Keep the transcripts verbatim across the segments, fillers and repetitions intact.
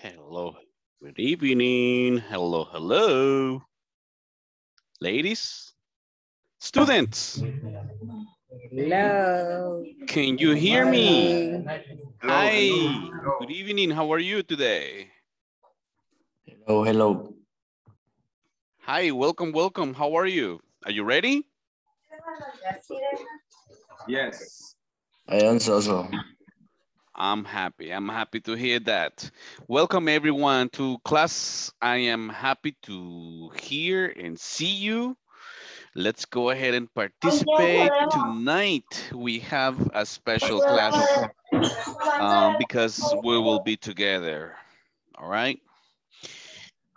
Hello, good evening. Hello, hello. Ladies, students. Hello. Can you hear me? Hi, good evening. How are you today? Hello, hello. Hi, welcome, welcome. How are you? Are you ready? Yes. I am so so. I'm happy. I'm happy to hear that. Welcome everyone to class. I am happy to hear and see you. Let's go ahead and participate. Tonight we have a special class um, because we will be together. All right.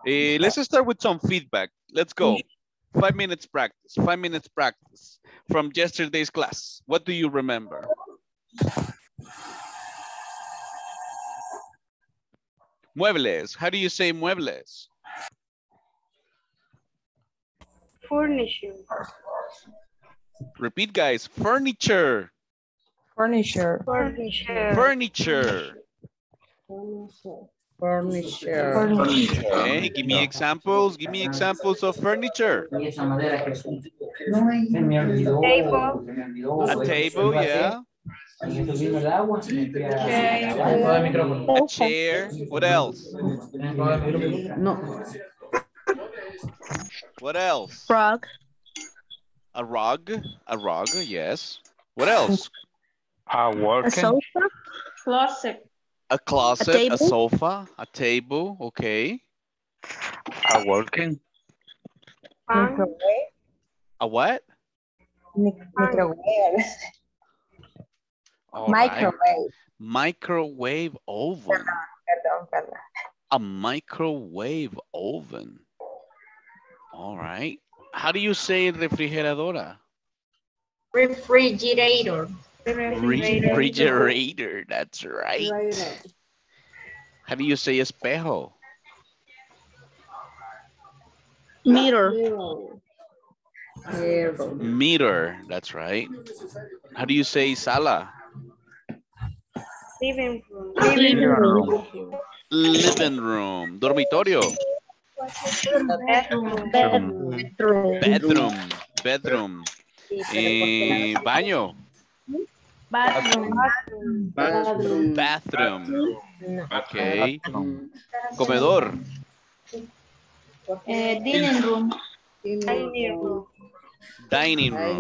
Uh, let's start with some feedback. Let's go. Five minutes practice. Five minutes practice from yesterday's class. What do you remember? Muebles. How do you say muebles? Furniture. Repeat, guys. Furniture. Furniture. Furniture. Furniture. Furniture. Furniture. Furniture. Okay, give me examples. Give me examples of furniture. Table. A table, yeah. A chair. What else? No. What else? Rug. A rug. A rug. Yes. What else? A work. A sofa. Closet. A closet. A, a sofa. A table. Okay. A working. Um, a what? Microwave. All microwave. Right. Microwave oven. Perdón, perdón, perdón. A microwave oven. All right. How do you say refrigeradora? Refrigerator. Refrigerator. Refrigerator. That's right. Refrigerator. How do you say espejo? Mirror. Mirror. Mirror. That's right. How do you say sala? Living room. Living room. Living room. Dormitorio. Bedroom. Bedroom. Bedroom. Bedroom. Eh, baño. Bathroom. Bathroom. Bathroom. Okay. Comedor. Eh, dining room. Dining room. Dining room.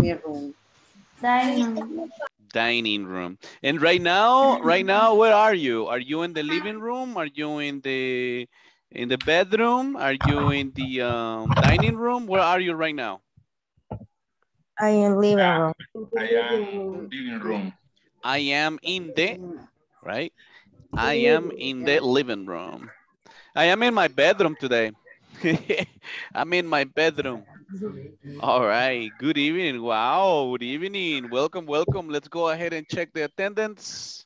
Dining room. Dining room. And right now, right now, where are you? Are you in the living room? Are you in the in the bedroom? Are you in the um, dining room? Where are you right now? I am living room. I am living room. I am in the right. I am in the living room. I am in my bedroom today. I'm in my bedroom. All right. Good evening. Wow. Good evening. Welcome. Welcome. Let's go ahead and check the attendance.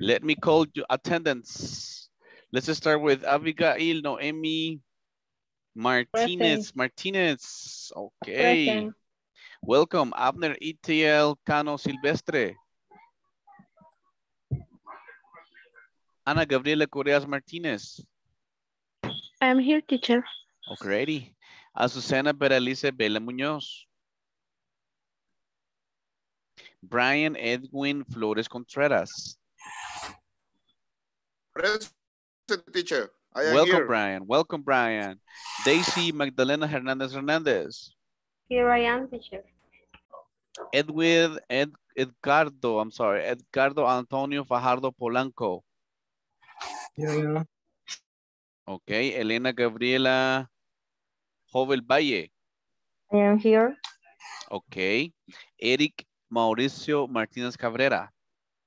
Let me call you attendance. Let's start with Abigail, Noemi, Martinez. Present. Martinez. Okay. Present. Welcome. Abner, E T L, Cano, Silvestre. Ana Gabriela Correas Martinez. I'm here, teacher. Okay, ready. Azucena Peralice Bela Muñoz. Brian Edwin Flores Contreras. Present, teacher. I am Welcome, here. Brian. Welcome, Brian. Daisy Magdalena Hernandez Hernandez. Here I am, teacher. Edwin Ed, Edgardo, I'm sorry, Edgardo Antonio Fajardo Polanco. Here I am. Okay, Elena Gabriela Jovel Valle. I am here. Okay. Eric Mauricio Martinez Cabrera.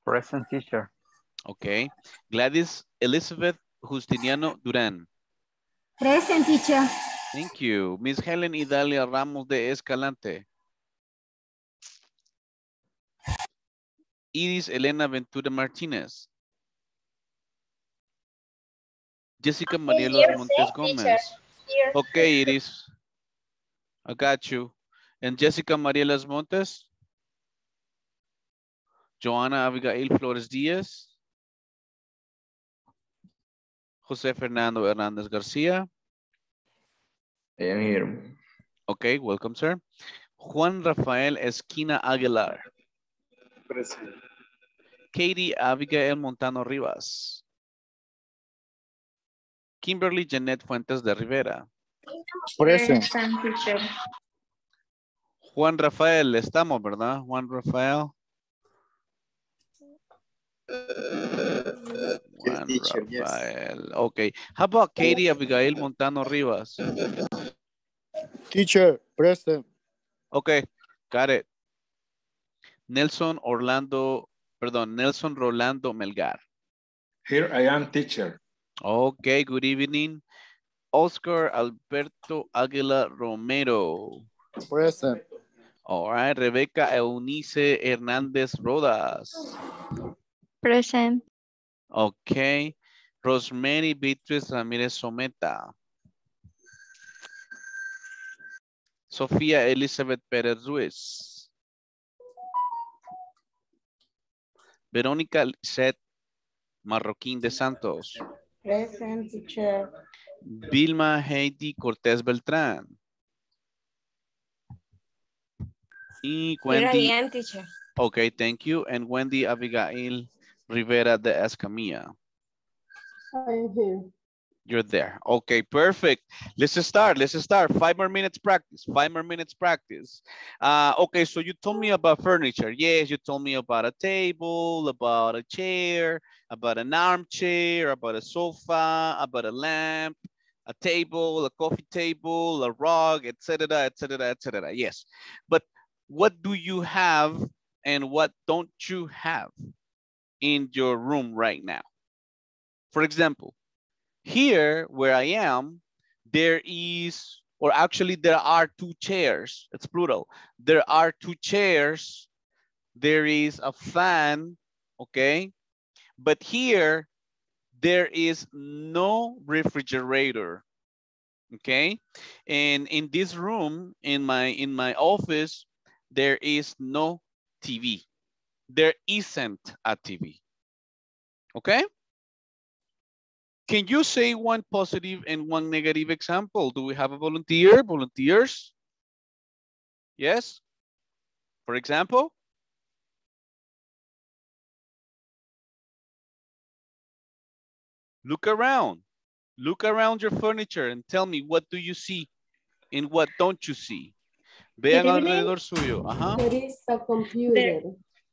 Present, teacher. Okay. Gladys Elizabeth Justiniano Duran. Present, teacher. Thank you. Miss Helen Idalia Ramos de Escalante. Iris Elena Ventura Martinez. Jessica Marielos Montes Gomez. Teacher. Here. Okay, Iris. I got you. And Jessica Marielas Montes. Joanna Abigail Flores Diaz. Jose Fernando Hernandez Garcia. I am here. Okay, welcome, sir. Juan Rafael Esquina Aguilar. Present. Katie Abigail Montano Rivas. Kimberly Janet Fuentes de Rivera. Present. Juan Rafael, estamos, ¿verdad? Juan Rafael. Uh, Juan yes, Rafael. Yes. Okay. How about Katie Abigail Montano Rivas? Teacher, present. Okay, got it. Nelson Orlando, perdón, Nelson Rolando Melgar. Here I am, teacher. Okay, good evening. Oscar Alberto Águila Romero. Present. All right, Rebeca Eunice Hernández Rodas. Present. Okay, Rosemary Beatriz Ramírez Someta. Sofía Elizabeth Pérez Ruiz. Verónica Lisette Marroquín de Santos. Present, teacher. Vilma Heidi Cortés Beltrán. Y Wendy. Here I am, teacher. Okay, thank you. And Wendy Abigail Rivera de Escamilla. Thank you. You're there. Okay, perfect. Let's start. Let's start. Five more minutes practice. Five more minutes practice. Uh, okay, so you told me about furniture. Yes, you told me about a table, about a chair, about an armchair, about a sofa, about a lamp, a table, a coffee table, a rug, et cetera, et cetera, et cetera. Yes. But what do you have and what don't you have in your room right now? For example, here, where I am, there is, or actually there are two chairs. It's plural. There are two chairs. There is a fan, okay? But here, there is no refrigerator, okay? And in this room, in my, in my office, there is no T V. There isn't a T V, okay? Can you say one positive and one negative example? Do we have a volunteer, volunteers? Yes, for example? Look around, look around your furniture and tell me what do you see and what don't you see? Vean alrededor suyo. Uh-huh. There is a computer.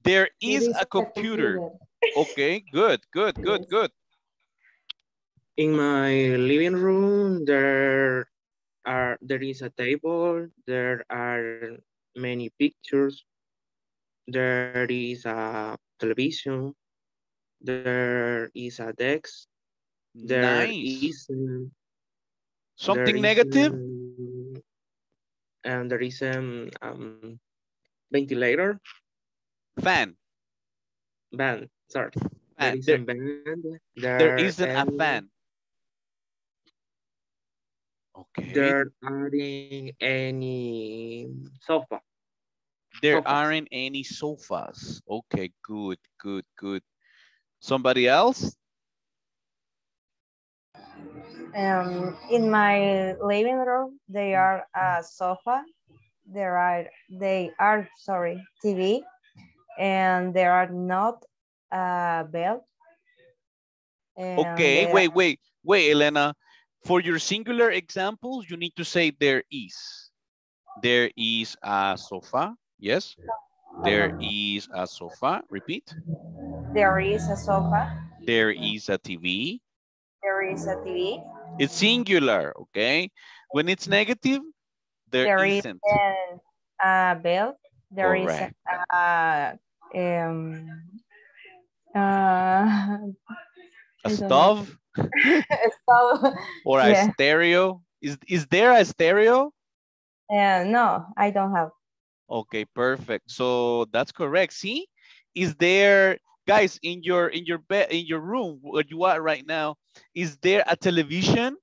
There is a computer. Okay, good, good, good, good. In my living room, there are there is a table. There are many pictures. There is a television. There is a desk. There nice. Is um, something there negative. Is, um, and there is a um, um, ventilator. Fan. Van. Sorry. Fan. There, there, isn't there, there isn't a fan. Okay. There aren't any sofa. There sofas. Aren't any sofas. Okay, good, good, good. Somebody else? Um, in my living room, there are a sofa. There are, they are, sorry, T V. And there are not a bed. Okay, wait, wait, wait, Elena. For your singular examples, you need to say there is. There is a sofa. Yes. There is a sofa. Repeat. There is a sofa. There is a T V. There is a T V. It's singular, okay? When it's negative, there, there isn't. Is a bed. There correct. Is a, a, um, uh, a stove. So, or a yeah. stereo. Is is there a stereo? Uh, no, I don't have. Okay, perfect. So that's correct. See, is there, guys, in your in your bed in your room where you are right now? Is there a television?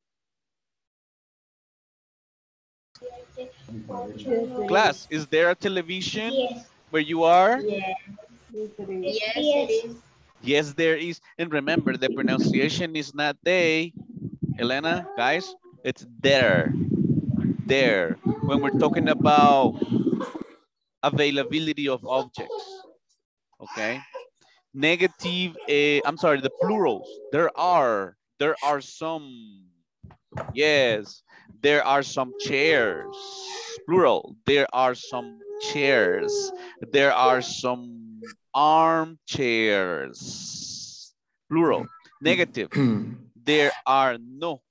Class, is there a television yes. where you are? Yes, yes, yes. Yes, there is. And remember, the pronunciation is not they, Elena, guys, it's there, there. When we're talking about availability of objects, okay? Negative, uh, I'm sorry, the plurals. There are, there are some, yes, there are some chairs, plural. There are some chairs. There are some armchairs, plural. Negative, there are no,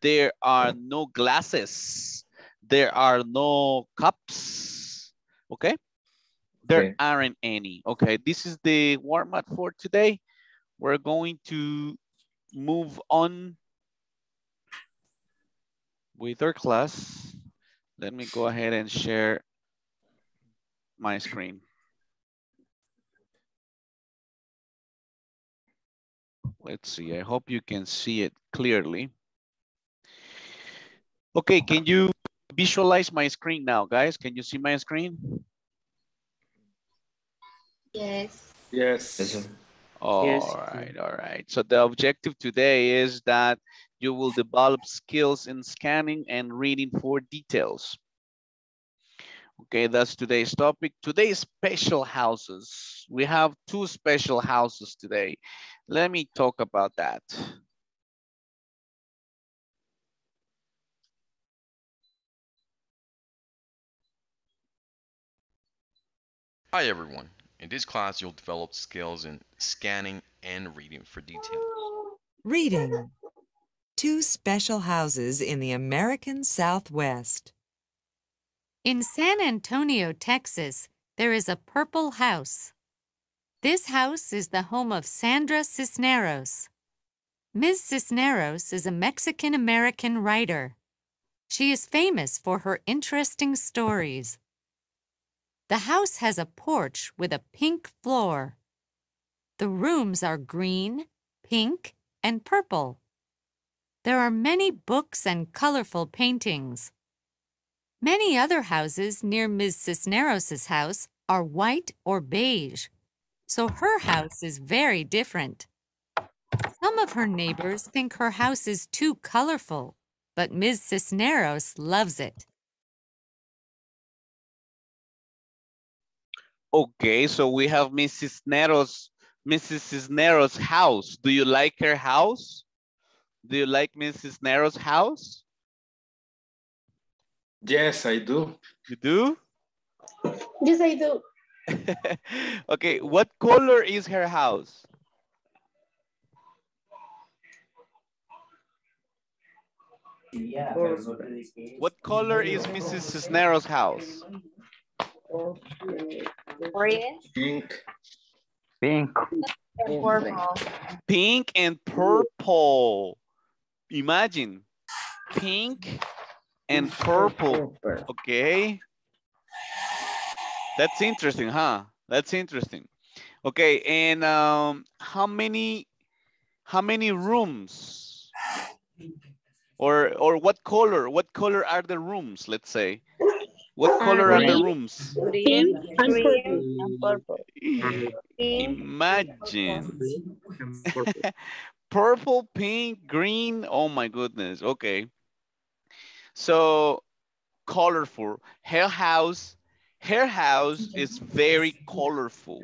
there are no glasses. There are no cups, okay? There okay. aren't any, okay? This is the warm up for today. We're going to move on with our class. Let me go ahead and share my screen. Let's see, I hope you can see it clearly. Okay, can you visualize my screen now, guys? Can you see my screen? Yes. Yes. All yes. right, all right. So the objective today is that you will develop skills in scanning and reading for details. Okay, that's today's topic. Today's special houses. We have two special houses today. Let me talk about that. Hi everyone. In this class, you'll develop skills in scanning and reading for details. Reading. Two special houses in the American Southwest. In San Antonio, Texas, there is a purple house. This house is the home of Sandra Cisneros. Miz Cisneros is a Mexican-American writer. She is famous for her interesting stories. The house has a porch with a pink floor. The rooms are green, pink, and purple. There are many books and colorful paintings. Many other houses near Miz Cisneros' house are white or beige, so her house is very different. Some of her neighbors think her house is too colorful, but Miz Cisneros loves it. Okay, so we have Missus Cisneros, Missus Cisneros' house. Do you like her house? Do you like Missus Cisneros' house? Yes, I do. You do? Yes, I do. Okay, what color is her house? Yeah. What color is Missus Cisneros' house? Orange. Pink. Pink. And purple. Pink and purple. Imagine. Pink and purple. Okay. That's interesting, huh? That's interesting. Okay, and um how many how many rooms? Or or what color? What color are the rooms, let's say? What color are the rooms? Pink and purple. Imagine. Purple, pink, green. Oh my goodness. Okay. So colorful. Her house, her house is very colorful.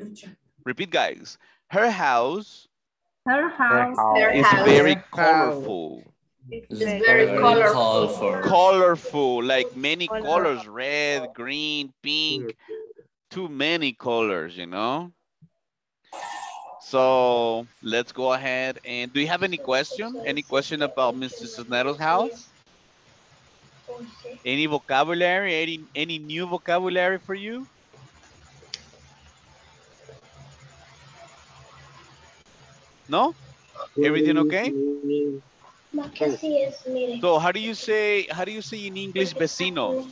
Repeat, guys. Her house, her house is very colorful. It's, it's very, very colorful. colorful. Colorful, like many colorful. colors, red, green, pink, too many colors, you know? So let's go ahead and do you have any question? Any question about Missus Cisneros' house? Any vocabulary, any, any new vocabulary for you? No? Everything okay? So how do you say how do you say in English vecinos?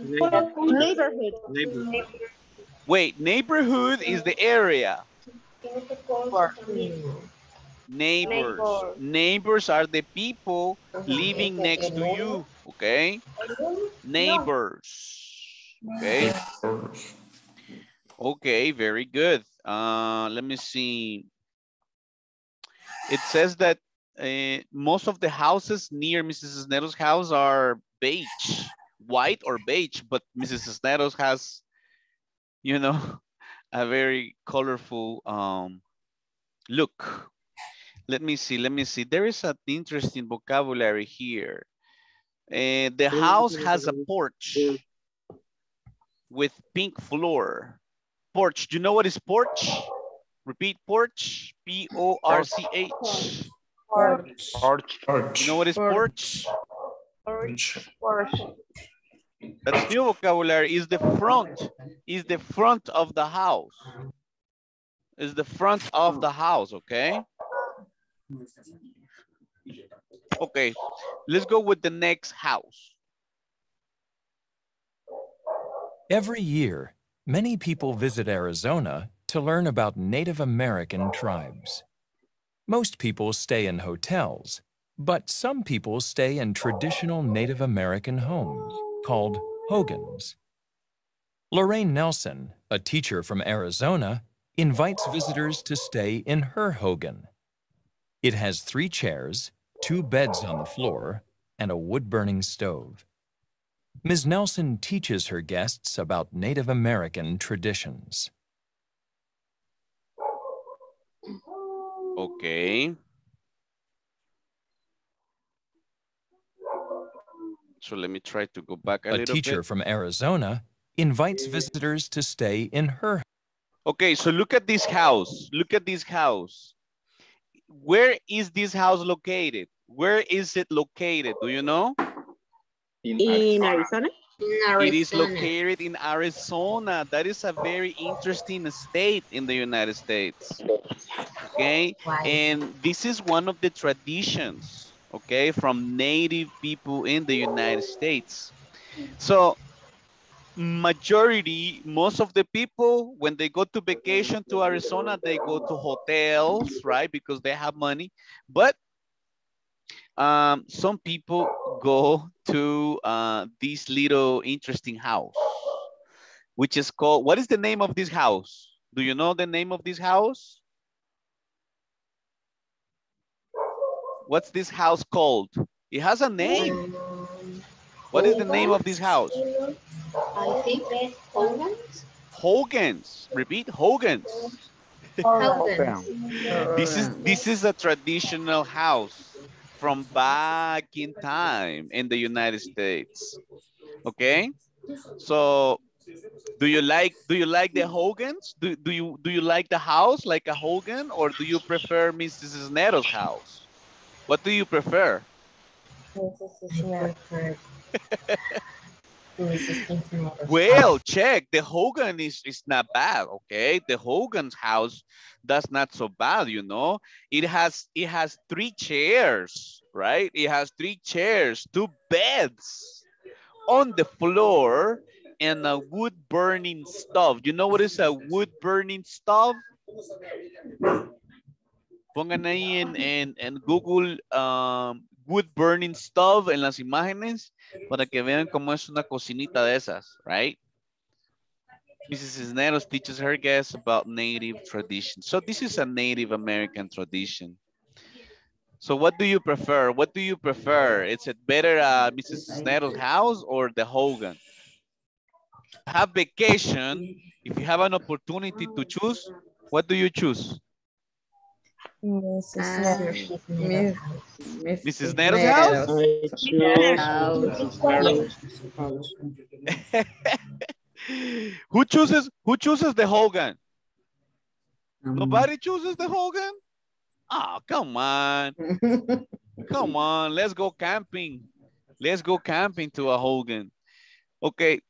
Neighborhood. Neighborhood. Wait, neighborhood is the area. Neighbors. Neighbors are the people living next to you. Okay. Neighbors. Okay. Okay, very good. Uh, let me see. It says that uh, most of the houses near Missus Cisneros' house are beige, white or beige, but Missus Cisneros has, you know, a very colorful um, look. Let me see, let me see. There is an interesting vocabulary here. Uh, the house has a porch with pink floor. Porch, do you know what is porch? Repeat, porch, P O R C H. Porch. Porch. Porch. You know what is porch? Porch. Porch. That's new vocabulary. Is the front, is the front of the house. Is the front of the house, okay? Okay, let's go with the next house. Every year, many people visit Arizona to learn about Native American tribes. Most people stay in hotels, but some people stay in traditional Native American homes called Hogans. Lorraine Nelson, a teacher from Arizona, invites visitors to stay in her Hogan. It has three chairs, two beds on the floor, and a wood-burning stove. Miz Nelson teaches her guests about Native American traditions. Okay. So let me try to go back a, a little bit. A teacher from Arizona invites visitors to stay in her. Okay, so look at this house. Look at this house. Where is this house located? Where is it located? Do you know? In Arizona. In Arizona. It is located in Arizona. That is a very interesting state in the United States. Okay. Wow. And this is one of the traditions, okay, from Native people in the United States. So majority, most of the people, when they go to vacation to Arizona, they go to hotels, right? Because they have money. But um, some people go to uh, this little interesting house, which is called, what is the name of this house? Do you know the name of this house? What's this house called? It has a name. What is the name of this house? I think Hogan's. Hogan's. Repeat, Hogan's. Hogan's. This is this is a traditional house from back in time in the United States. Okay. So do you like do you like the Hogan's? Do, do you do you like the house like a Hogan, or do you prefer Missus Cisneros' house? What do you prefer? Well, check, the Hogan is, is not bad, okay? The Hogan's house, that's not so bad, you know? It has, it has three chairs, right? It has three chairs, two beds on the floor, and a wood-burning stove. You know what is a wood-burning stove? Pongan ahí en, en, en Google um, wood burning stove en las imágenes para que vean cómo es una cocinita de esas, right? Missus Cisneros teaches her guests about Native tradition. So this is a Native American tradition. So what do you prefer? What do you prefer? Is it better uh, Missus Cisneros' house or the Hogan? Have vacation. If you have an opportunity to choose, what do you choose? Missus Missus Nero's house. Who chooses? Who chooses the Hogan? Um, Nobody chooses the Hogan. Oh, come on, come on. Let's go camping. Let's go camping to a Hogan. Okay.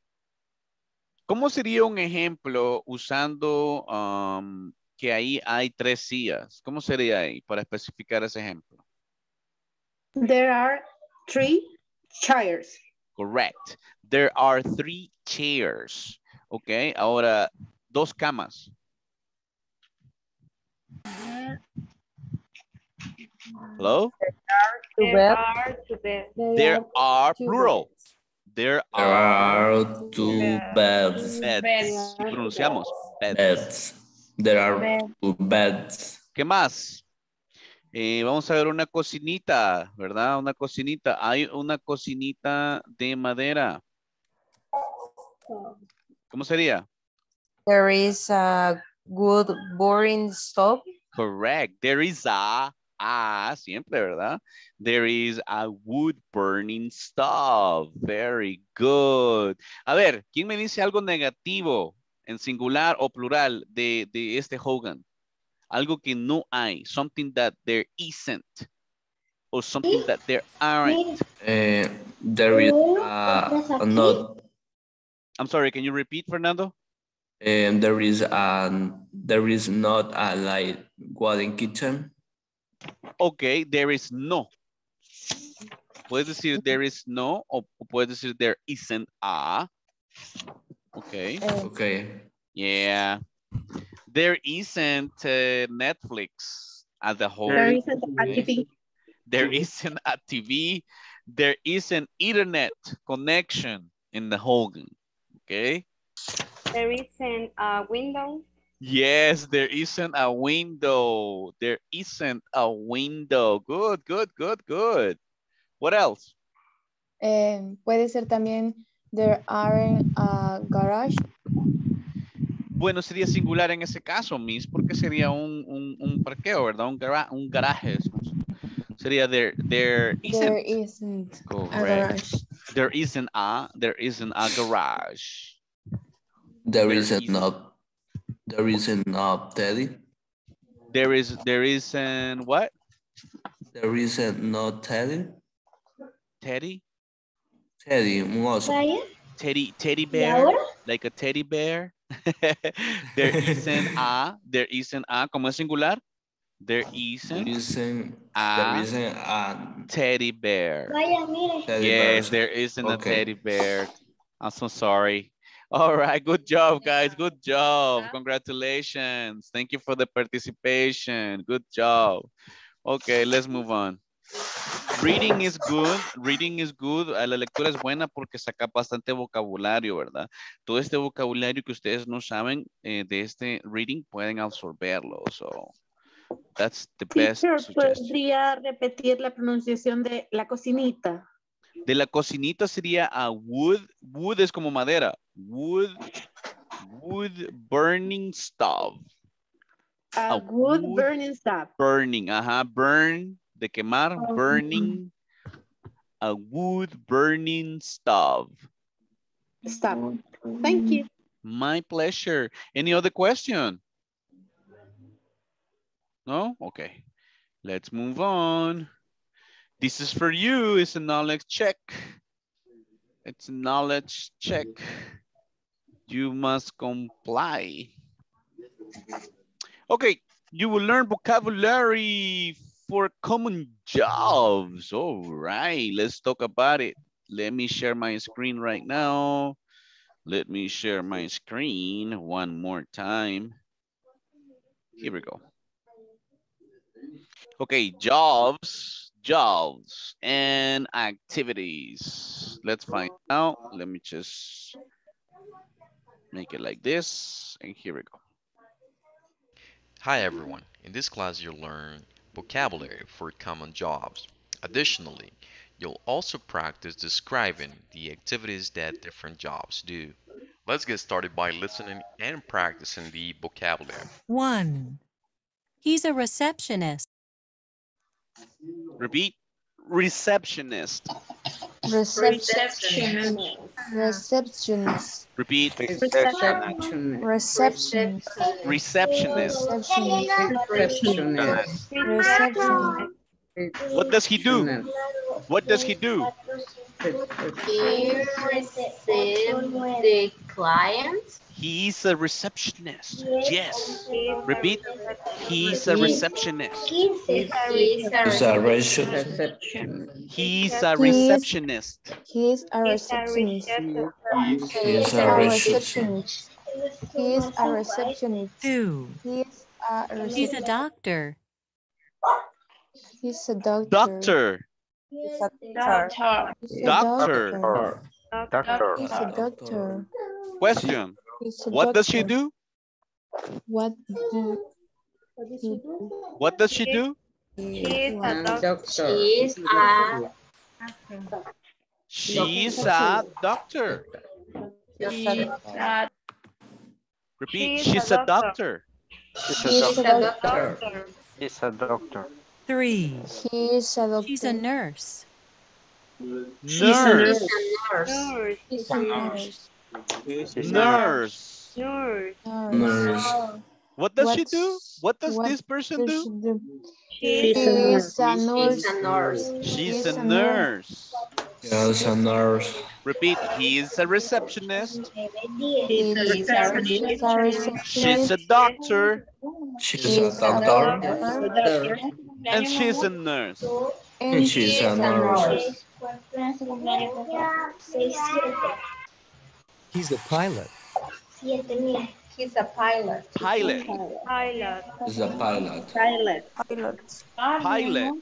¿Cómo sería un ejemplo usando? Um, que ahí hay tres sillas. ¿Cómo sería ahí para especificar ese ejemplo? There are three chairs. Correct. There are three chairs. Okay, ahora dos camas. Hello? There are two beds. There are plural. There are two beds. Beds. ¿Qué pronunciamos? Beds. Beds. There are two beds. ¿Qué más? Eh, vamos a ver una cocinita, ¿verdad? Una cocinita. Hay una cocinita de madera. ¿Cómo sería? There is a good boring stove. Correct. There is a, a, siempre, ¿verdad? There is a wood burning stove. Very good. A ver, ¿quién me dice algo negativo en singular o plural de, de este Hogan? Algo que no hay. Something that there isn't. Or something that there aren't. Uh, there is uh, not. I'm sorry, can you repeat, Fernando? Um, there is an, there is not a light warden kitchen. Okay, there is no. Puedes decir there is no o puedes decir there isn't a. Okay. Okay. Yeah. There isn't uh, Netflix as a whole. There isn't a T V. There isn't a T V. There isn't internet connection in the Hogan. Okay. There isn't a window. Yes, there isn't a window. There isn't a window. Good, good, good, good. What else? Eh, puede ser también there aren't a garage. Bueno, sería singular en ese caso, Miss, porque sería un, un, un parqueo, ¿verdad? Un, gara un garaje. Sería there, there isn't. There isn't Correct. a garage. There isn't a, there isn't a garage. There isn't no, there isn't no Teddy. There is, there isn't what? There isn't no Teddy. Teddy? Teddy, Teddy, teddy, teddy bear, like a teddy bear. There isn't a, there isn't a, como es singular? There isn't, there isn't a, there isn't a teddy bear. Vaya, mire. Teddy yes, bears. There isn't okay. a teddy bear. I'm so sorry. All right, good job, guys. Good job. Congratulations. Thank you for the participation. Good job. Okay, let's move on. Reading is good. Reading is good. La lectura es buena porque saca bastante vocabulario, ¿verdad? Todo este vocabulario que ustedes no saben eh, de este reading pueden absorberlo. So that's the best suggestion. ¿Podría repetir la pronunciación de la cocinita? De la cocinita sería a wood. Wood es como madera. Wood, wood burning stove. A, a wood, wood burning stove. Burning, ajá. Burn, de quemar, oh. burning. A wood burning stove. Stove. Thank you. My pleasure. Any other question? No? Okay. Let's move on. This is for you. It's a knowledge check. It's a knowledge check. You must comply. Okay, you will learn vocabulary for common jobs. All right, let's talk about it. Let me share my screen right now. Let me share my screen one more time. Here we go. Okay, jobs. Jobs and activities. Let's find out. Let me just make it like this. And here we go. Hi, everyone. In this class, you'll learn vocabulary for common jobs. Additionally, you'll also practice describing the activities that different jobs do. Let's get started by listening and practicing the vocabulary. One, he's a receptionist. Repeat. Receptionist. Receptionist. Receptionist. Repeat. Receptionist. Receptionist. Receptionist. Receptionist. What does he do? What does he do? He receives the clients. He's a receptionist. Yes. Repeat. He's a receptionist. He's a receptionist. He's a receptionist. He's a receptionist. He's a receptionist. He's a receptionist. Two. He's a doctor. He's a doctor. Doctor. He's a doctor. Doctor. Doctor. He's a doctor. Question. What does she do? What do? What does she do? She's a doctor. She's a doctor. She's a doctor. Repeat. She's a doctor. She's a doctor. She's a doctor. Three. She's a doctor. She's a nurse. She's a nurse. She's a nurse. Nurse. Nurse. What does What's, she do? What does what this person does do? do? She's a nurse. She's a nurse. She's a nurse. She's a nurse. Repeat. He's a receptionist. He's a receptionist. She's a doctor. She's a doctor. And she's a nurse. And she's a nurse. He's a pilot. He's a pilot. Pilot. Pilot. He's a pilot. Pilot. Pilot. Pilot.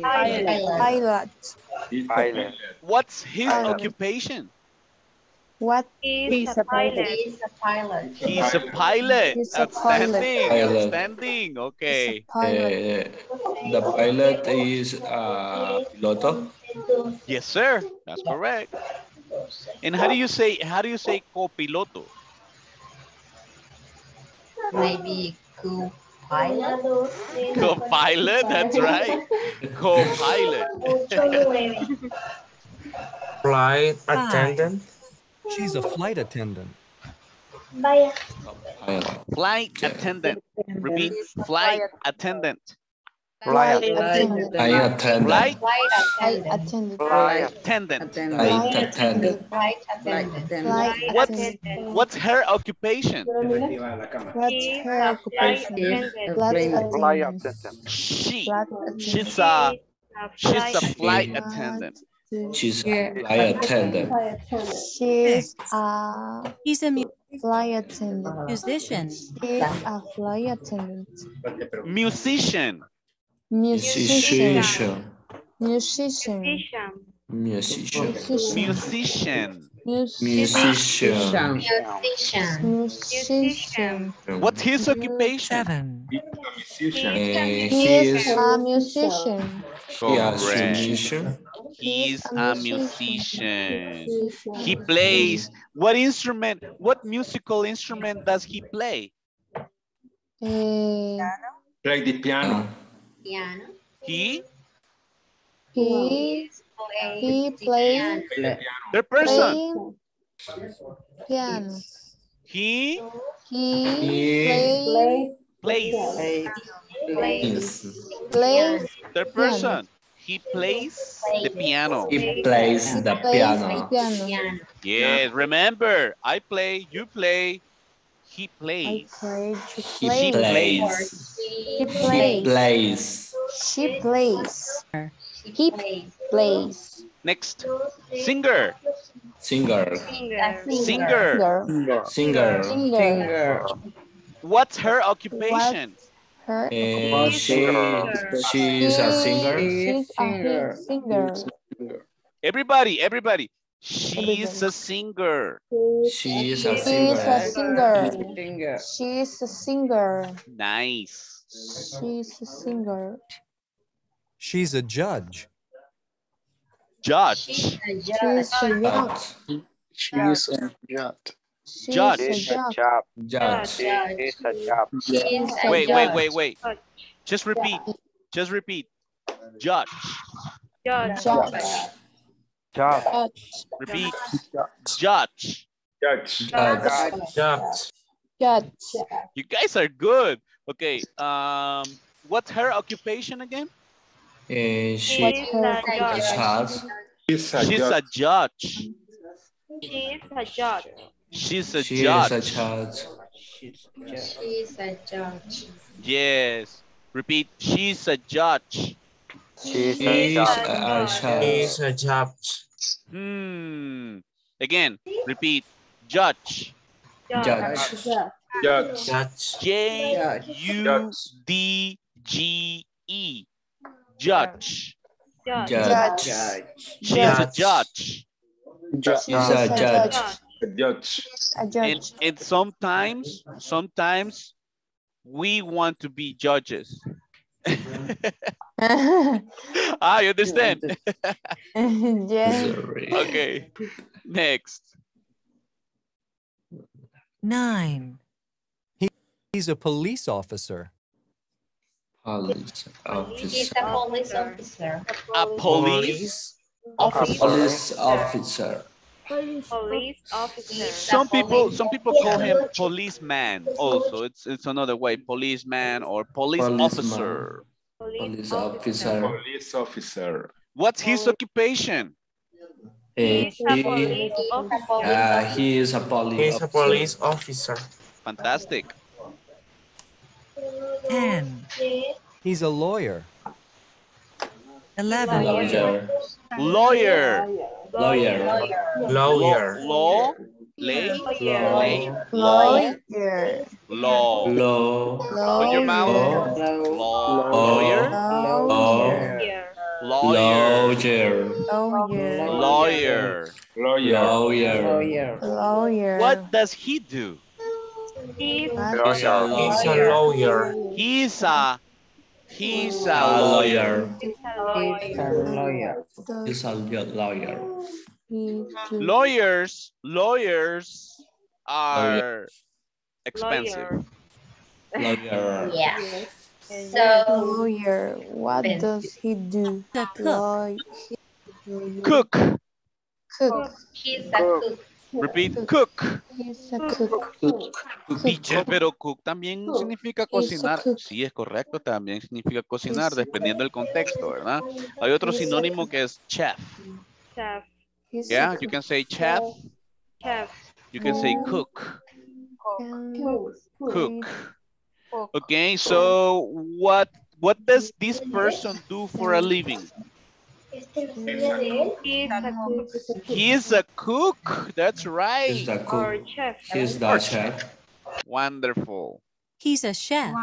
Pilot. Pilot. What's his pilot. occupation? What is a pilot? He's a pilot. He's a pilot. Outstanding. Outstanding. Okay. Uh, the pilot is a piloto. Yes, sir. That's correct. And how do you say? How do you say copiloto? Maybe co-pilot. Co-pilot, that's right. Co-pilot. Flight attendant. She's a flight attendant. Flight attendant. Repeat. Flight attendant. Flight attendant. Flight attendant. Flight attendant. Flight attendant. What's what's her occupation? What's her occupation? Flight attendant. She. She's a. She's a flight attendant. She's a flight attendant. She's a. He's a. Flight attendant. Musician. She's a flight attendant. Musician. Musician. Musician. Musician. Musician. Musician. Musician. What's his occupation? He's a musician. He's a musician. He plays. What instrument? What musical instrument does he play? Play the piano. Piano. He? He, he plays the the person. Piano. He? He plays. Plays. Plays. Plays. The person. He plays the piano. He plays the piano. piano. Yes, remember, I play, you play. He plays. Play, she she plays. plays. He plays. She plays. He plays. Next. Singer. Singer. Singer. Singer. Singer. Singer. What's her occupation? Her uh, she, she is a singer. She's a singer. Everybody, everybody. She is a singer. She is a singer. She is a singer. Nice. She is a singer. She's a judge. Judge. She's a judge. She is a judge. Judge. She's a job. Judge. She is a job. Wait, wait, wait, wait. Just repeat. Just repeat. Judge. Judge. Judge. Repeat. Judge. Judge. Judge. Judge. You guys are good. Okay. Um. What's her occupation again? Uh, she has. She's a judge. She's a judge. She's a judge. She's a judge. Yes. Repeat. She's a judge. She's a judge. She's a judge. Hmm. Again, repeat. Judge. Judge. Judge. Judge. J U D G E. Judge. Judge. Judge. She's a judge. She's a judge. A judge. A judge. And, and sometimes, sometimes we want to be judges. Ah, you understand? Yes. Okay, next. Nine. He, he's a police officer. Police officer. He's a police officer. A police officer. A police officer. Police, police officer. Some people, some people call him policeman. Also, it's it's another way, policeman or police, police officer. Police, police officer. Police officer. What's police. His occupation? He, he, he, uh, he is a police. He is a police officer. Fantastic. Ten. He's a lawyer. Eleven. Lawyer. Lawyer. Lawyer. Lawyer. Law. Lay. Lay. Lawyer. Law. Law. Put your mouth. Law. Lawyer. Lawyer. Lawyer. Lawyer. Lawyer. Lawyer. What does he do? He's a lawyer. He's a He's a lawyer. He's a lawyer. He's a lawyer. Lawyers, lawyers are expensive. Lawyer. Yeah. So lawyer. What does he do? Cook. Cook. He's a cook. Repeat, cook. He's a cook. Teacher, pero cook también significa cocinar. Sí, es correcto, también significa cocinar, dependiendo del contexto, ¿verdad? Hay otro sinónimo que es chef. Chef. Yeah, you can say chef. Chef. You can say cook. Cook. Cook. Okay, so what what does this person do for a living? He is a cook. That's right. He's a cook. Or chef. He's the chef. Wonderful. He's a chef.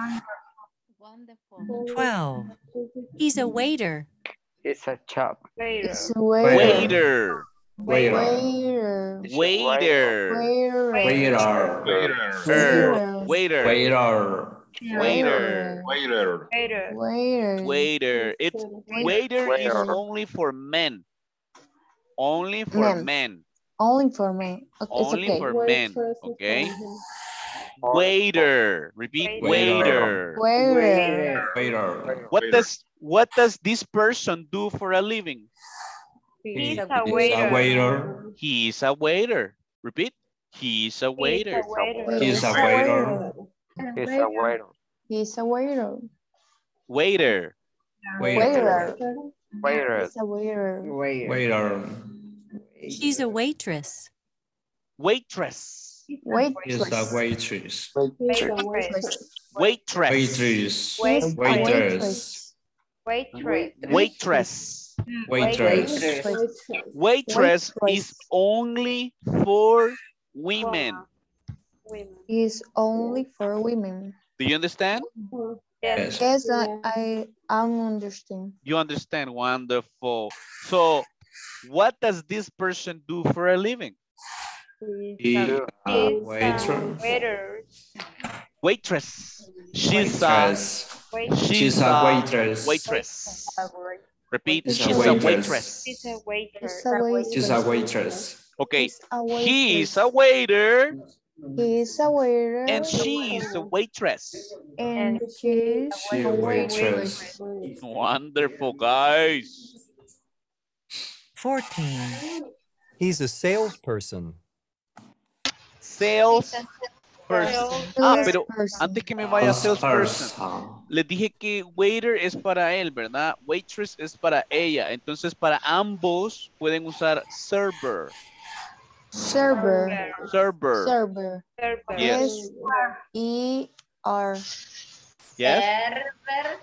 Wonderful. Twelve. He's a waiter. He's a chef. Waiter. Waiter. Waiter. Waiter. Waiter. Waiter. Waiter. Waiter. Waiter. Waiter. Waiter. Waiter. It's waiter, waiter is only for men. Only for men. men. Only for men. Okay. Only okay. for men. Okay. Waiter. Repeat. Waiter. Waiter. Waiter. Waiter. What does what does this person do for a living? He's a waiter. He's a waiter. Repeat. He's a waiter. He's a waiter. He's a waiter. He's a waiter. Waiter. Waiter. Waiter. Waiter. She's a waitress. Waitress. Waitress. He's a waitress. Waitress. Waitress. Waitress. Waitress. Waitress. Waitress is only for women. Women. Is only for women. Do you understand? Yes. Yes, I, I, I understand. You understand? Wonderful. So, what does this person do for a living? She's a waiter. Waitress. She's a She's a waitress. Waitress. Repeat. She's a waitress. She's a waitress. She's a waitress. Okay. He is a waiter. He is a waiter. And she is a waitress. And she is a waitress. Wonderful, guys. fourteen. He's a salesperson. Sales person. Ah, pero antes que me vaya a salesperson, les dije que waiter es para él, ¿verdad? Waitress es para ella. Entonces, para ambos pueden usar server. Server. Server. Server. Yes. E R. Yes.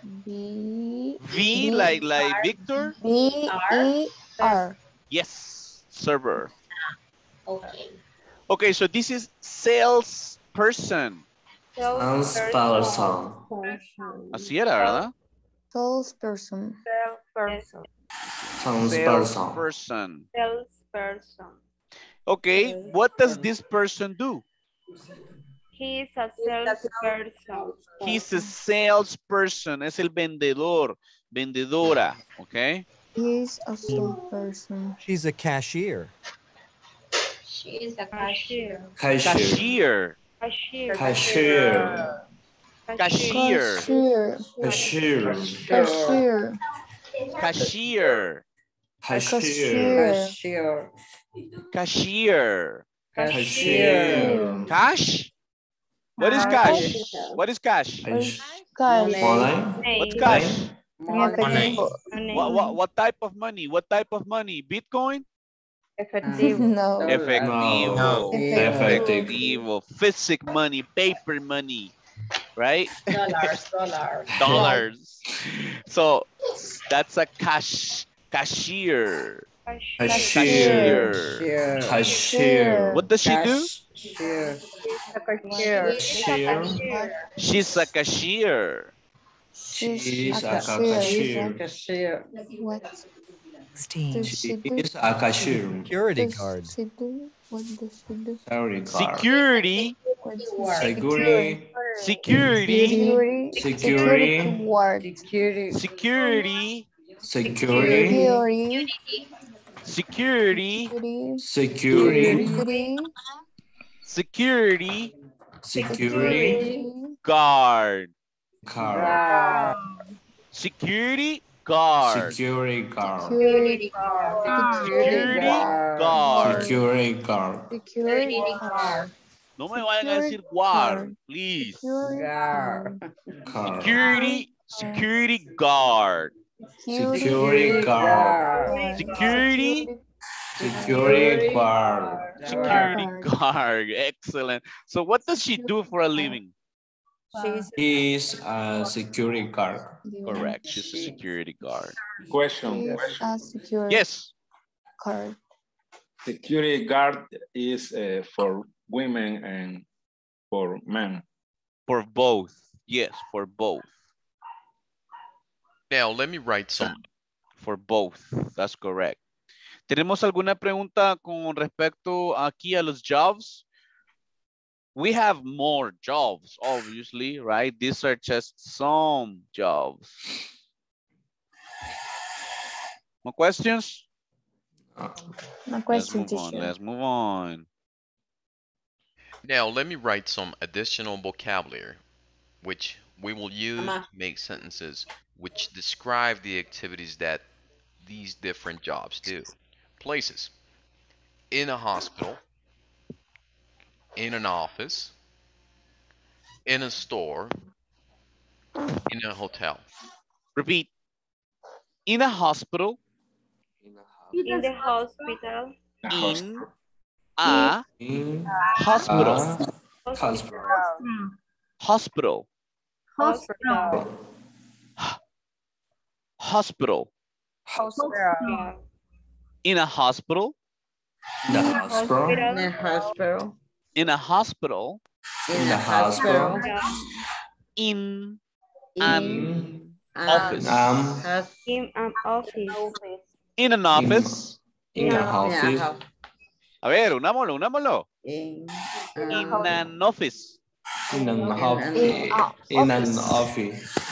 V. V like like Victor. V E R. Yes. Server. Okay. Okay. So this is salesperson. Salesperson. Así era, ¿verdad? Salesperson. Salesperson. Salesperson. Salesperson. Okay, what does this person do? He's a salesperson. He's a salesperson. Es el vendedor, vendedora, okay? He's a salesperson. She's a cashier. She's a cashier. Cashier. Cashier. Cashier. Cashier. Cashier. Cashier. Cashier. Cashier. Cashier. Cashier. Cash? What is cash? What is cash? Online. What's cash? Money. What, what, what type of money? What type of money? Bitcoin? Efectivo. No. Efectivo. No. Efectivo. Physic money, paper money, right? Dollars. Dollars. Dollars. So that's a cash. Cashier. Cashier. Cashier. Cashier. What does she do? Cashier. She's a cashier. She's a cashier. What? She is a cashier. Security guard. What does she do? Security. Security. Security. Security. Security. Security. Security. Security. Security. Security. Guard. Guard. Security guard. Security guard. Security guard. Security guard. Security guard. Security guard. No me vayan a decir guard, please. Security. Security guard. Security guard. Security. Security guard. Security guard. Excellent. So what does she do for a living? She is a security guard. Correct. She's a security guard. Question. Question. Yes. Card. Security guard is uh, for women and for men. For both. Yes, for both. Now, let me write some. For both. That's correct. ¿Tenemos alguna pregunta con respecto aquí a los jobs? We have more jobs, obviously, right? These are just some jobs. More questions? No questions. Let's move on. Let's move on. Now, let me write some additional vocabulary, which we will use to make sentences which describe the activities that these different jobs do. Places: in a hospital, in an office, in a store, in a hotel. Repeat. In a hospital. In the hospital. In a hospital. Hospital. Hospital. Hospital. Hospital. In a hospital. In a hospital. In a hospital. In a hospital. In a hospital. In an office. In an office. In an office. In an office. A ver, unámoslo, unámoslo. In an office. In an office. In an office.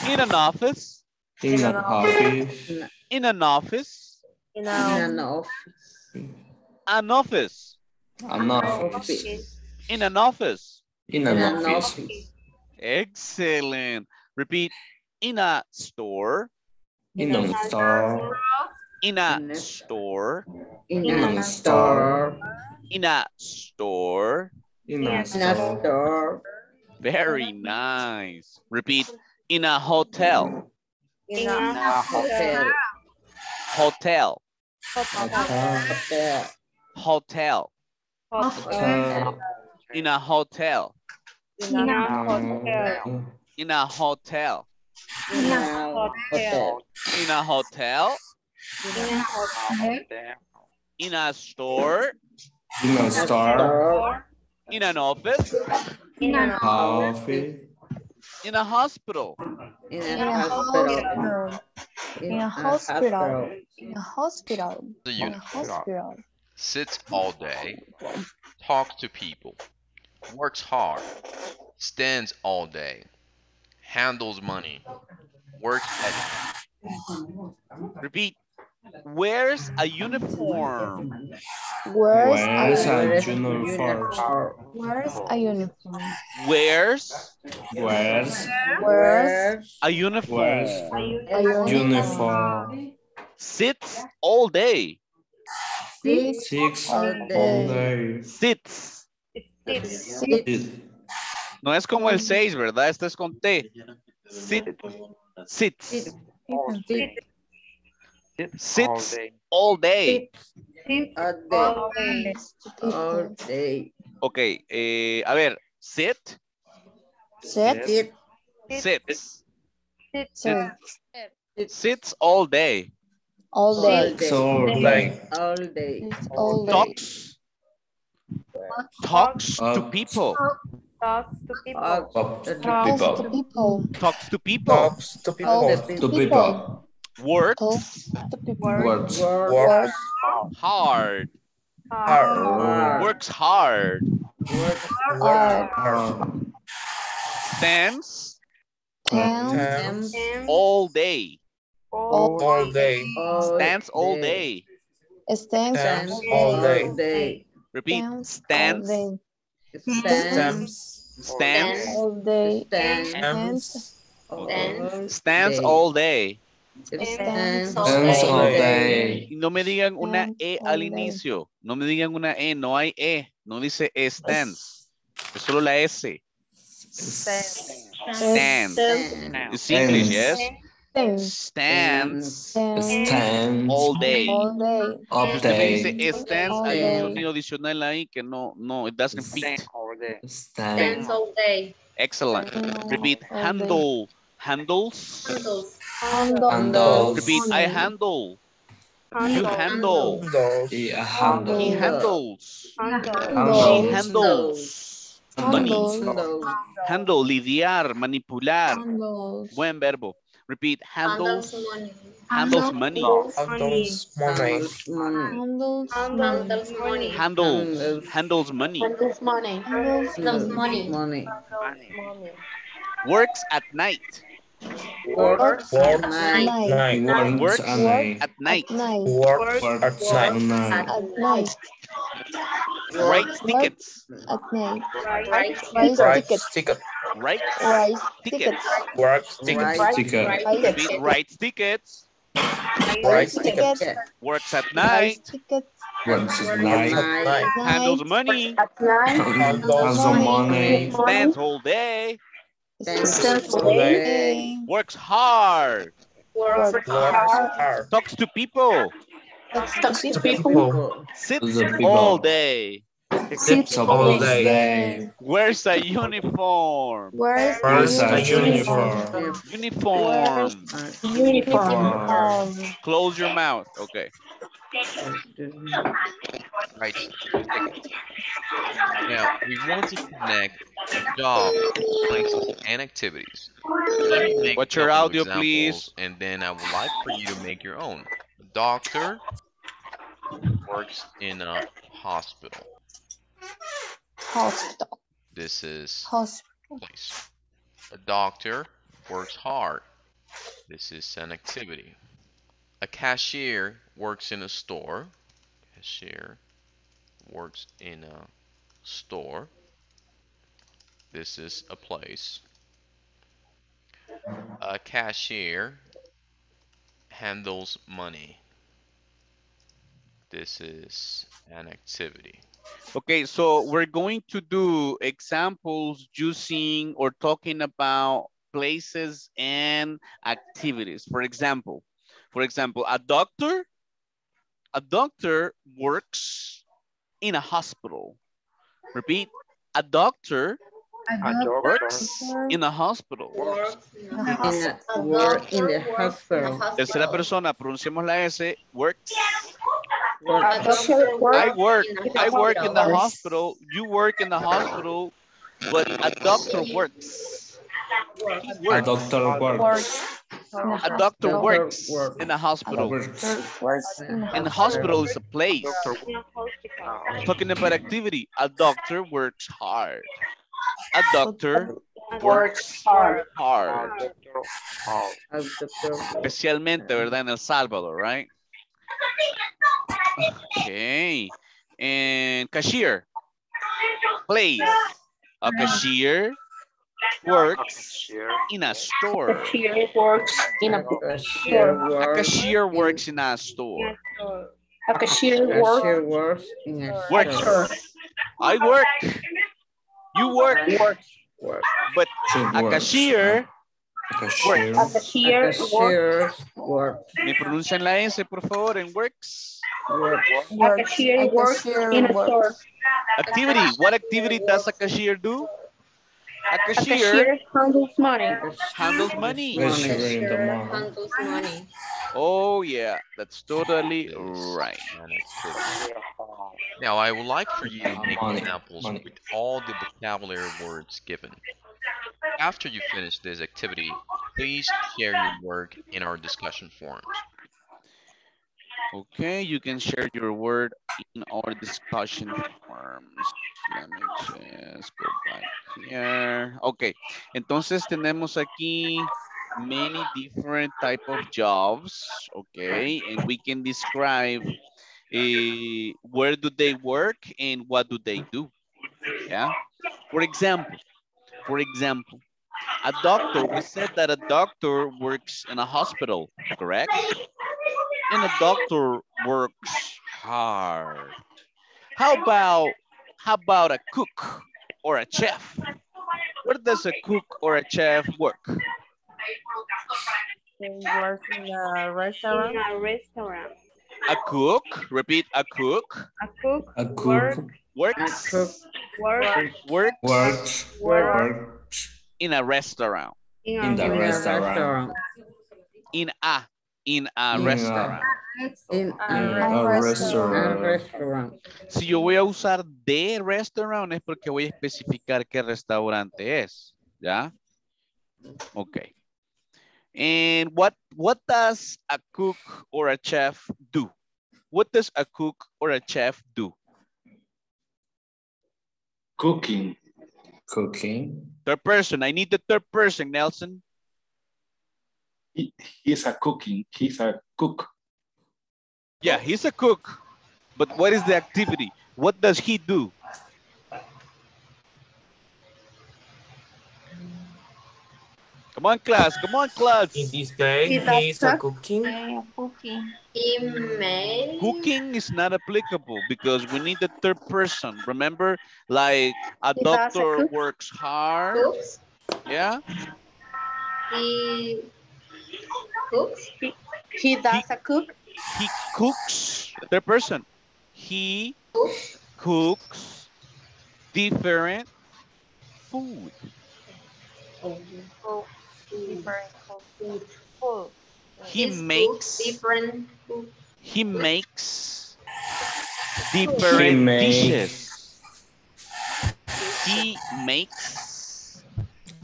In an office. In an office. In an office. In an office. An office. An office. In an office. In an, in an office. office. Excellent. Repeat. In a store. In, in a store. In a store. In a store. In a store. In a store. Very nice. Repeat. In a hotel. In, in a hotel. Hotel. Hotel. Hotel. Hotel. In a hotel. In a hotel. In a hotel. In a hotel. In a hotel. In a store. In a store. In an office. In an office. In a hospital. In a hospital. In a hospital. In a hospital. In a hospital. Sits all day, talks to people, works hard, stands all day, handles money, works at Repeat. Wears a uniform. Wears a uniform. Wears a uniform. Wears. Wears. Wears a uniform. Uniform. Sits all day. Sits Six all day. Sits. Sits. Sits. No es como el seis, ¿verdad? Esto es con T. Sits. Sits. Sits. Sits. Sits all day. Sits all day. All day. Ok, eh, a ver, sit. Sit. Sit. Sits. Sits. Sits all day. All day. All day. All day. Talks. Talks to people. Talks to people. Talks to people. Talks to people. Talks to people. Works works works hard hard works hard works hard stands all day all day stands all day stands all day repeat stands stands stands all day stands all day Stands all day. No me digan una E al inicio. No me digan una E. No hay E. No dice E stands. Es solo la S. Stands. Stands. It's English, yes? Stands. Stands. All day. All day. Dice E stands. Hay un sonido adicional ahí que no, no, it doesn't fit. Stands all day. Excellent. Repeat. Handle. Handles. Handles. Handle. Handle. Repeat. I handle. Handle. You handle. Handle. He handles. He handles. Handle. She handles. Handle. Handle. Handle. Lidiar. Manipular. Handles. Buen verbo. Repeat. Handles. Handles money. Handles money. Handles money. Handles. Handles money. Handles money. Handles money. Works at night. Works at night. Works at night. Works at night. Writes tickets. At night. Writes tickets. Writes tickets. Works tickets. Writes tickets. Works at night. Works at night. Handles money. Handles money. Stands all day. Works hard. Works hard. Talks to people. Talks to people. Sits all day. Sits all day. Wears a uniform. Wears a uniform. Uniform. Uniform. Close your mouth. Okay. Right. Now, we want to connect job, places, and activities. What's your audio, please? And then I would like for you to make your own. The doctor works in a hospital. Hospital. This is hospital. Place. A doctor works hard. This is an activity. A cashier works in a store. Cashier works in a store. This is a place. A cashier handles money. This is an activity. Okay, so we're going to do examples using or talking about places and activities. For example, For example, a doctor, a doctor works in a hospital. Repeat, a doctor, a doctor works in a hospital. Works in a hospital. Work in the hospital. Tercera persona, pronunciamos la S, works. Work. I work, I work in the hospital. You work in the hospital, but a doctor works. A doctor works. A doctor works in a hospital. And the hospital is a place. Talking about activity, a doctor works hard. A doctor works hard. hard. hard. Especialmente, ¿verdad? En El Salvador, right? Okay. And cashier. Place. A cashier works in a store. A cashier works in a store. A cashier works in a store. A cashier works in a store. I work. You work. Work. work. But a cashier works. A cashier works. Work. Me pronuncian la S, por favor, en works. Work. A cashier works in a store. Activity. What activity does a cashier do? A cashier, a cashier handles money. Handles money. Handles money. Oh yeah, that's totally right. Now I would like for you to make examples money. with all the vocabulary words given. After you finish this activity, please share your work in our discussion forums. Okay, you can share your word in our discussion forums. Let me just go back here. Okay, entonces tenemos aquí many different type of jobs. Okay, and we can describe uh, where do they work and what do they do. Yeah. For example, for example, a doctor. We said that a doctor works in a hospital, correct? And a doctor works hard. How about, how about a cook or a chef? Where does a cook or a chef work? They work in a restaurant. In a restaurant. A cook, repeat, a cook. A cook. A cook. Work. Works. A cook. Work. Work. Works. Works. Works. In a restaurant. In, in the restaurant. restaurant. In a In a in restaurant. A, in a, a restaurant. restaurant. Si yo voy a usar de restaurant es porque voy a especificar qué restaurante es, ¿ya? Okay. And what what does a cook or a chef do? What does a cook or a chef do? Cooking. Cooking. Third person. I need the third person, Nelson. He, he's a cooking, he's a cook. Yeah, he's a cook. But what is the activity? What does he do? Come on, class, come on, class. In this case, he's a cooking. cooking. Cooking is not applicable because we need the third person. Remember, like a he doctor a works hard. Cooks. Yeah. He... Cooks. He, he does he, a cook. He cooks. The person. He cooks. cooks different food. Oh, oh, different food. food. He He's makes different. Food. He makes different he makes. dishes. He makes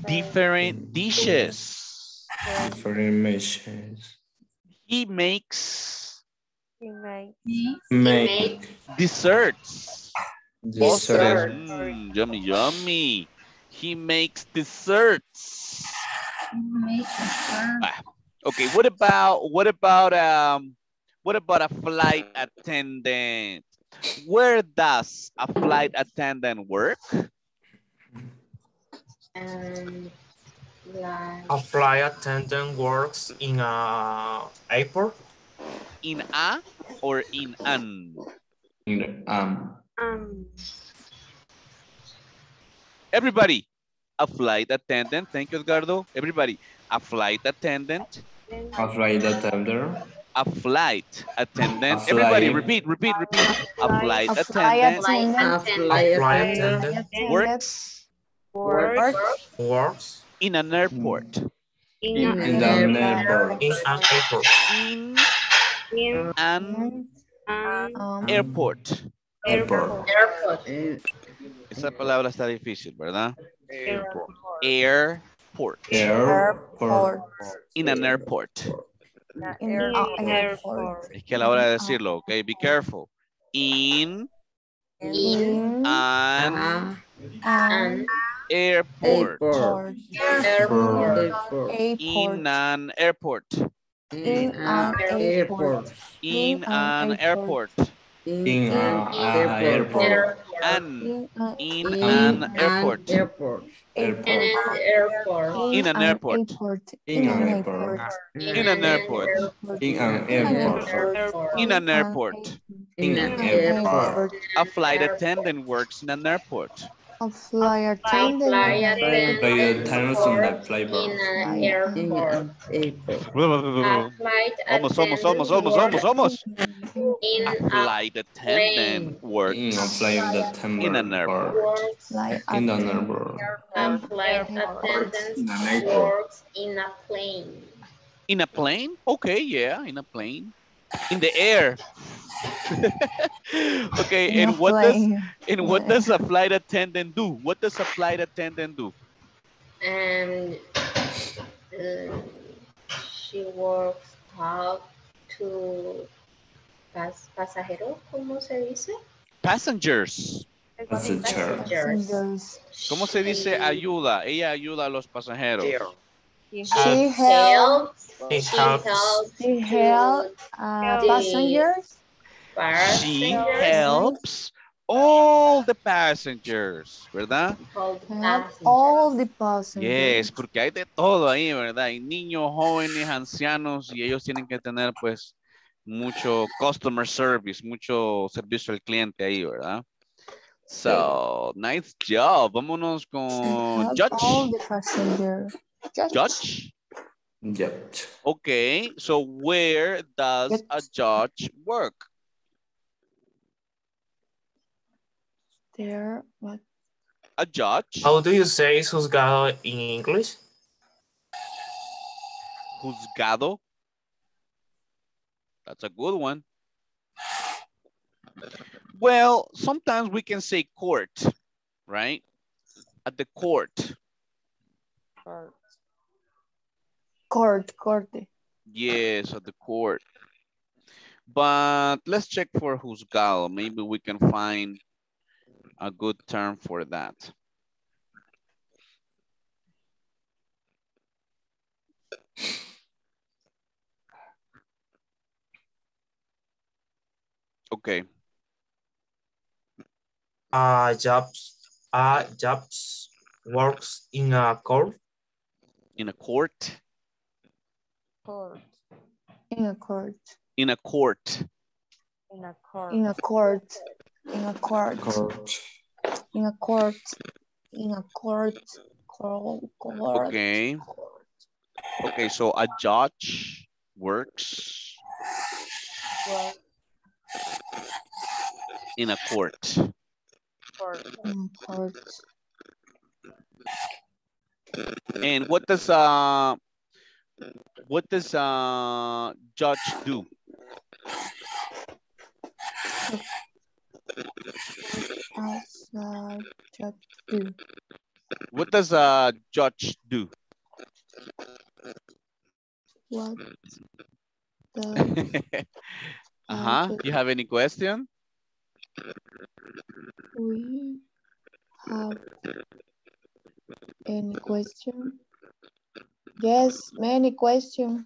different dishes. Different dishes. He makes. He makes. He makes. Desserts. Desserts. Mm, yummy, yummy. He makes desserts. He makes desserts. Ah, okay. What about what about um what about a flight attendant? Where does a flight attendant work? Um. Like. A flight attendant works in a airport. In a or in an? In um. um. Everybody, a flight attendant. Thank you, Edgardo. Everybody, a flight attendant. A flight attendant. A flight attendant. A flight. Everybody, repeat, repeat, repeat. A flight, a flight attendant. A flight attendant. Works. Works. Works. In an airport. In, in, an, an, airport. Airport. in an airport. In, in an um, airport. Airport. Airport. Esa palabra está difícil, ¿verdad? Airport. Airport. airport. Airport. Airport. In an airport. In an airport. Es que a la hora de decirlo, okay, be careful. In, in an, an, an airport. Airport. Airport. Airport. In an airport. In an airport. In an airport. In an airport. An, in, in an airport. Airport. Airport. In an airport. In an airport. In an airport. In an airport. In an airport. In an airport. In an airport. A flight attendant works in an airport. A flight attendant. In an airport. Almost, almost, almost, almost, almost, almost. In a flight attendant works in an airport. In an airport. A flight attendant works in a plane. In a plane? Okay, yeah, in a plane. In the air. Okay, in and what plane. does and what does a flight attendant do? What does a flight attendant do? Um, uh, she works out to pas pasajeros, ¿cómo se dice? Passengers. Passengers. ¿Cómo se dice ayuda? Ella ayuda a los pasajeros. Yeah. She um, helps. She helps. She helps uh, passengers. She helps all the passengers, ¿verdad? All the passengers. All the passengers. Yes, porque hay de todo ahí, ¿verdad? Hay niños, jóvenes, ancianos y ellos tienen que tener pues mucho customer service, mucho servicio al cliente ahí, ¿verdad? So, nice job. Vámonos con Judge. All the passengers. Judge. Judge. Judge. Okay, so where does judge. a judge work? There, what? A judge. How do you say juzgado in English? Juzgado. That's a good one. Well, sometimes we can say court, right? At the court. Court. Court, corte. Yes, at the court. But let's check for juzgado. Maybe we can find a good term for that. Okay. Uh, jobs, uh, jobs works in a court. In a court. Court. In a court. In a court. In a court. In a court. In a court. court, in a court, in a court, court, court. Okay. Court. Okay, so a judge works what? in a court. court. In a court. And what does uh, what does uh, judge do? As a judge do. What does a judge do? What? The... uh huh. Do you have any question? We have any question? Yes, many questions.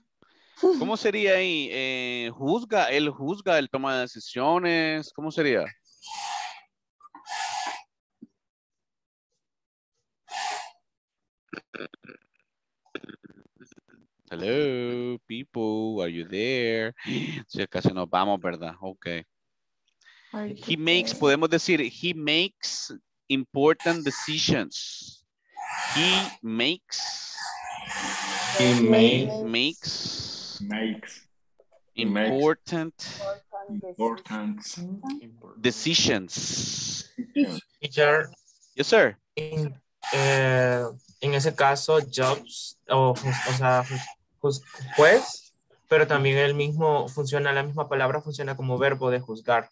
¿Cómo sería ahí? Eh, juzga, él juzga, él toma decisiones. ¿Cómo sería? Hello, people, are you there? Si casi nos vamos, ¿verdad? Okay. He makes, podemos decir, he makes important decisions. He makes. He makes. makes Makes important, important decisions. Teacher, yes, sir. In, eh, en ese caso, jobs o, o sea, juez, pero también el mismo funciona, la misma palabra funciona como verbo de juzgar.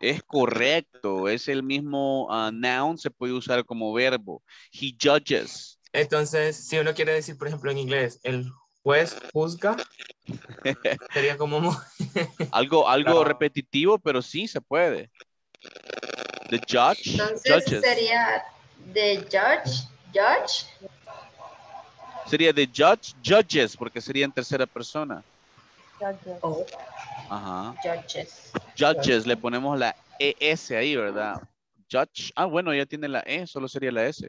Es correcto, es el mismo uh, noun, se puede usar como verbo. He judges, Entonces, si uno quiere decir, por ejemplo, en inglés, el juez juzga, sería como... algo algo no. repetitivo, pero sí se puede. The judge. Entonces judges. Sería the judge, judge. Sería the judge, judges, porque sería en tercera persona. Judges. Oh. Ajá. Judges. Judges, le ponemos la E S ahí, ¿verdad? Judge. Ah, bueno, ya tiene la E, solo sería la S.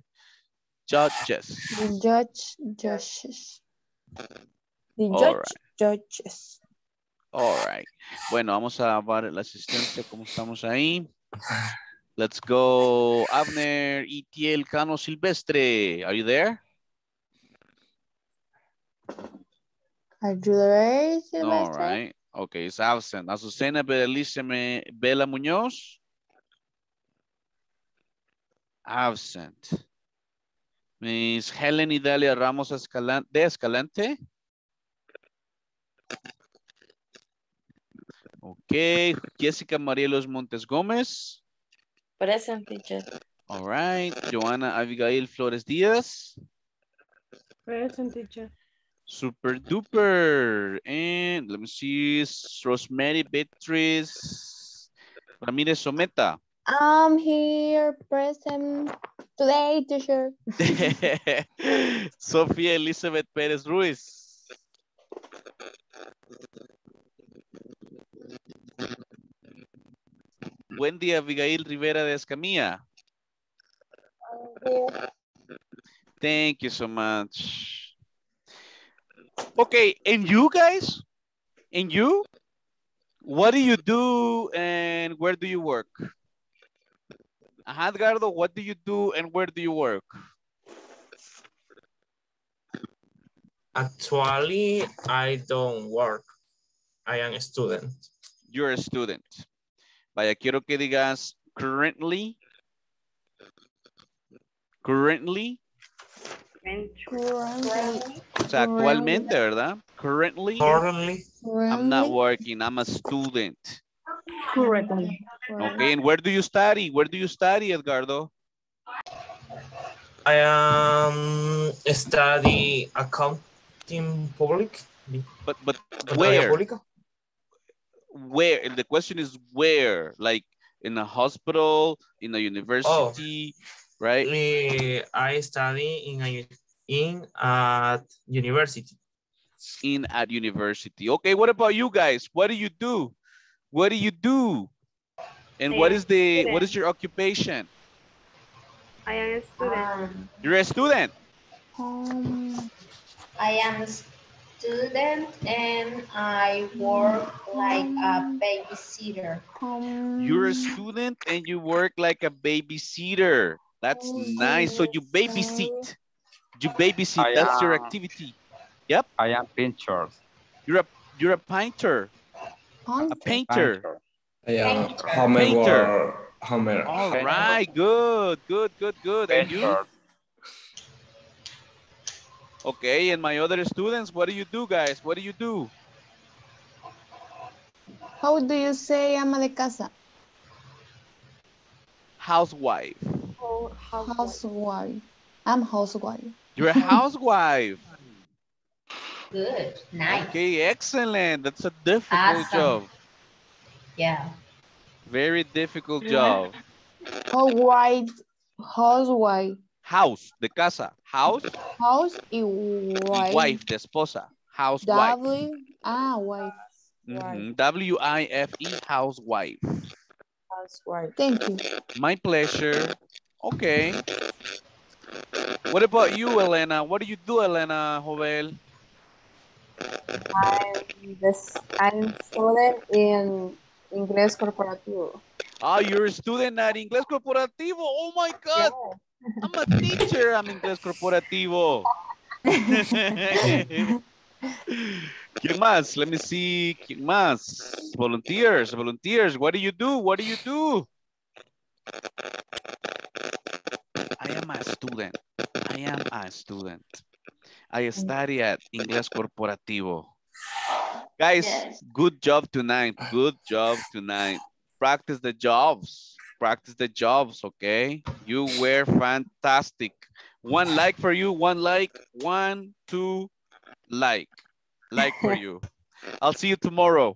Judges. The judge, judges. The judge, All right. judges. All right. Bueno, vamos a ver la asistencia, como estamos ahí. Let's go. Abner, Itiel, Cano, Silvestre. Are you there? Are you there, Silvestre? All right. Okay, it's absent. Azucena, Bedelíceme, Bela Muñoz. Absent. Miss Helen Idalia Ramos Escalante, de Escalante. Okay, Jessica Marielos Montes Gómez. Present, teacher. All right, Joana Abigail Flores Díaz. Present, teacher. Super duper. And let me see, Rosemary Beatriz Ramirez Someta. I'm here present today, teacher. Sofía Elizabeth Pérez Ruiz. Wendy Abigail Rivera de Escamilla. Thank you so much. Okay, and you guys? And you? What do you do and where do you work? Ajá, Edgardo, what do you do and where do you work? Actually, I don't work. I am a student. You're a student. Vaya, quiero que digas currently. Currently. Currently. O sea, actualmente, ¿verdad? Currently. Currently. I'm not working. I'm a student. Currently. Okay, and where do you study? Where do you study, Edgardo? I am um, study accounting public. But but where? Where? The question is where? Like in a hospital, in a university, oh, right? Me, I study in a in at university. In at university. Okay, what about you guys? What do you do? What do you do? And what is the what is your occupation? I am a student. Um, You're a student. Um, I am a student and I work like a babysitter. Um, You're a student and you work like a babysitter. That's nice. So you babysit. You babysit. I That's am, your activity. Yep. I am painter. You're a you're a painter. A painter. painter. Yeah, Homer. Homer. All right, good, good, good, good. And you? Okay, and my other students, what do you do, guys? What do you do? How do you say ama de casa? Housewife. Oh, housewife. Housewife. I'm housewife. You're a housewife. Good, nice. Okay, excellent. That's a difficult awesome. job. Yeah. Very difficult job. Housewife. Housewife. House, de casa. House. House y wife. Y wife, de esposa. Housewife. W, ah, wife. Mm-hmm. W I F E, housewife. Housewife. Thank you. My pleasure. Okay. What about you, Elena? What do you do, Elena Jovel? I'm, this, I'm student in... Inglés Corporativo. Ah, oh, you're a student at Inglés Corporativo. Oh my God. Yeah. I'm a teacher. I'm Inglés Corporativo. ¿Quién más? Let me see. ¿Quién más? Volunteers. Volunteers. What do you do? What do you do? I am a student. I am a student. I study at Inglés Corporativo. Guys, yes. Good job tonight. Good job tonight. Practice the jobs. Practice the jobs, okay? You were fantastic. One like for you, one like, one, two, like, like for you. I'll see you tomorrow,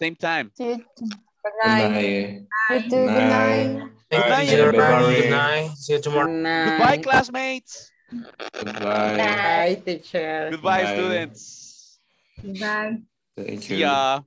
same time. Good night. Good night. Good night. Good night. Good night. Good night. See you tomorrow. Goodbye, classmates. Goodbye. Goodbye, teacher. Goodbye, students. Goodbye. Thank you. Yeah.